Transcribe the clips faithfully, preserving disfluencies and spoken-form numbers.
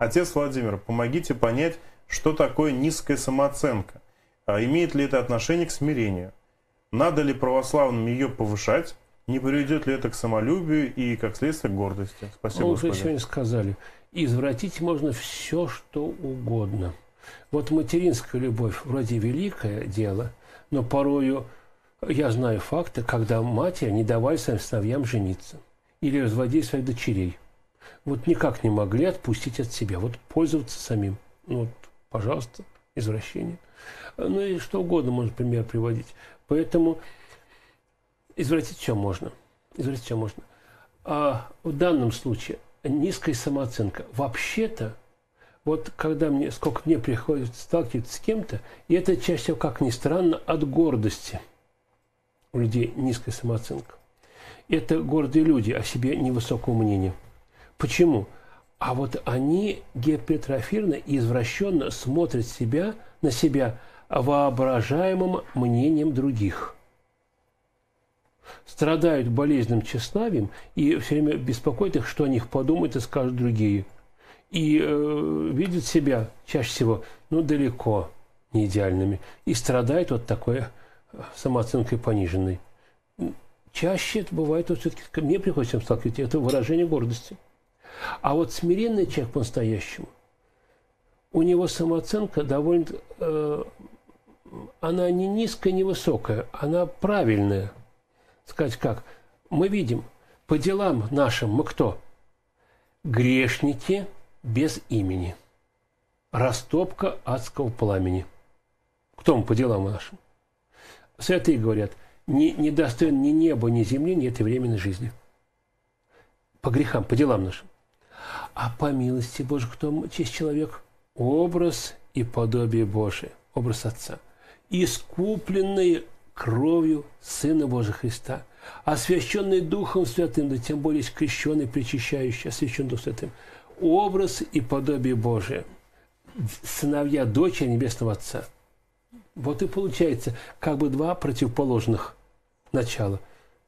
Отец Владимир, помогите понять, что такое низкая самооценка. А имеет ли это отношение к смирению? Надо ли православным ее повышать? Не приведет ли это к самолюбию и, как следствие, к гордости? Спасибо, Господи. Мы уже сегодня сказали, извратить можно все, что угодно. Вот материнская любовь вроде великое дело, но порою я знаю факты, когда матери не давали своим сыновьям жениться или разводили своих дочерей. Вот никак не могли отпустить от себя, вот пользоваться самим. Ну, вот, пожалуйста, извращение. Ну и что угодно можно, например, приводить. Поэтому извратить все можно. Извратить все можно. А в данном случае низкая самооценка. Вообще-то, вот когда мне, сколько мне приходится сталкиваться с кем-то, и это чаще всего, как ни странно, от гордости у людей низкая самооценка. Это гордые люди о себе невысокого мнения. Почему? А вот они гипертрофированно и извращенно смотрят себя, на себя воображаемым мнением других. Страдают болезненным тщеславием и все время беспокоят их, что о них подумают и скажут другие. И э, видят себя чаще всего, ну, далеко не идеальными. И страдают вот такой самооценкой пониженной. Чаще это бывает, вот все-таки мне приходится сталкиваться, это выражение гордости. А вот смиренный человек по-настоящему, у него самооценка довольно, э, она не низкая, не высокая, она правильная. Сказать как? Мы видим, по делам нашим мы кто? Грешники без имени. Растопка адского пламени. Кто мы по делам нашим? Святые говорят, не, не достоин ни неба, ни земли, ни этой временной жизни. По грехам, по делам нашим. А по милости Божьей, кто честь человек? Образ и подобие Божие, образ Отца, искупленные кровью Сына Божия Христа, освященный Духом Святым, да тем более крещенный, причащающий, освященный Духом Святым, образ и подобие Божие, сыновья, дочери Небесного Отца. Вот и получается, как бы два противоположных начала.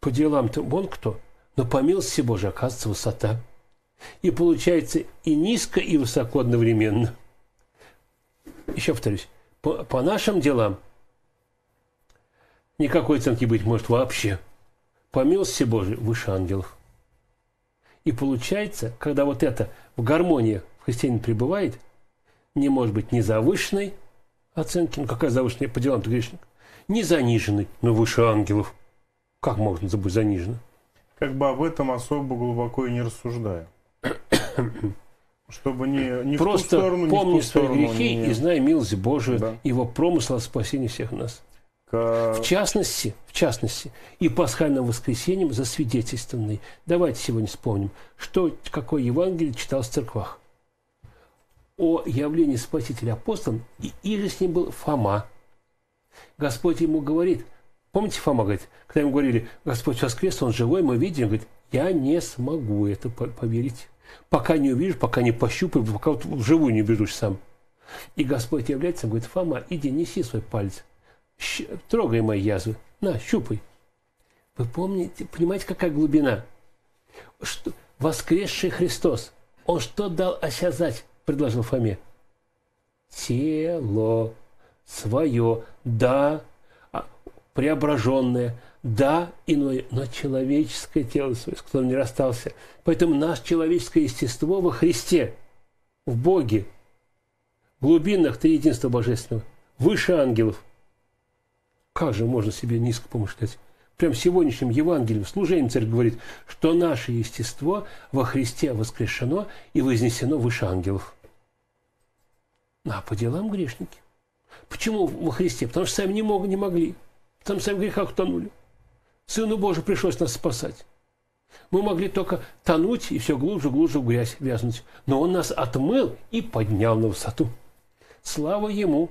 По делам-то вон кто? Но по милости Божией, оказывается, высота. И получается и низко, и высоко одновременно. Еще повторюсь, по, по нашим делам никакой оценки быть может вообще. По милости Божией выше ангелов. И получается, когда вот это в гармонии в христиане пребывает, не может быть ни завышенной оценки, ну какая завышенная по делам-то грешник, ни заниженной, но выше ангелов. Как можно забыть заниженно? Как бы об этом особо глубоко и не рассуждая. Чтобы не, не просто в ту сторону, помни не в ту свои сторону, грехи не... и знай милость Божию, да. Его промысл о спасении всех нас. К... В частности, в частности, и пасхальным воскресеньем засвидетельствованный. Давайте сегодня вспомним, что, какое Евангелие читал в церквах. О явлении Спасителя апостолом, и иже с ним был Фома. Господь ему говорит, помните, Фома говорит, когда ему говорили, Господь воскрес, Он живой, мы видим, говорит, я не смогу это поверить. Пока не увижу, пока не пощупаю, пока вот вживую не убежусь сам. И Господь является, говорит, Фома, иди, неси свой палец, трогай мои язвы, на, щупай. Вы помните, понимаете, какая глубина? Что, воскресший Христос, Он что дал осязать, предложил Фоме? Тело свое, да, преображенное, да, иное, но человеческое тело свое, с которым не расстался. Поэтому наше человеческое естество во Христе, в Боге, в глубинах триединства Божественного, выше ангелов. Как же можно себе низко помышлять? Прям сегодняшним Евангелием, служением церковь говорит, что наше естество во Христе воскрешено и вознесено выше ангелов. А по делам грешники. Почему во Христе? Потому что сами не, мог, не могли. Там сами в грехах тонули. Сыну Божию пришлось нас спасать. Мы могли только тонуть и все глубже, глубже в грязь вязнуть. Но Он нас отмыл и поднял на высоту. Слава Ему!